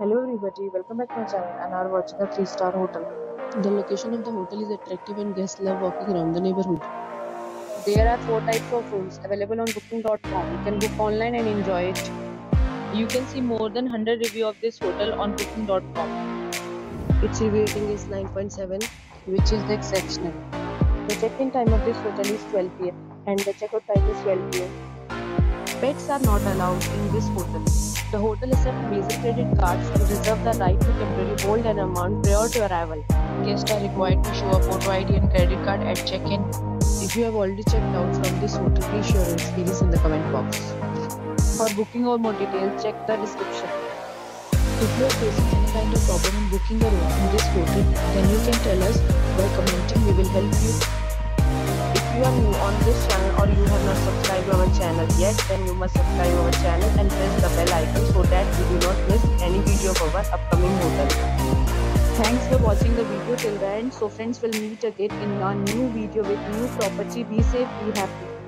Hello everybody, welcome back to my channel and are watching a 3-star hotel. The location of the hotel is attractive and guests love walking around the neighborhood. There are 4 types of rooms available on booking.com. You can book online and enjoy it. You can see more than 100 reviews of this hotel on booking.com. Its review rating is 9.7, which is exceptional. The check-in time of this hotel is 12 PM and the check-out time is 12 PM. Pets are not allowed in this hotel. The hotel accepts major credit cards and reserves the right to temporarily hold an amount prior to arrival. Guests are required to show a photo ID and credit card at check-in. If you have already checked out from this hotel, please share your experience in the comment box. For booking or more details, check the description. If you are facing any kind of problem in booking a room in this hotel, then you can tell us by commenting. We will help you. If you are new on this channel or you have not subscribed to our channel yet, then you must subscribe to our channel and press the bell icon so that you do not miss any video of our upcoming hotel. Thanks for watching the video till the end. So friends, we'll meet again in our new video with new property. Be safe, be happy.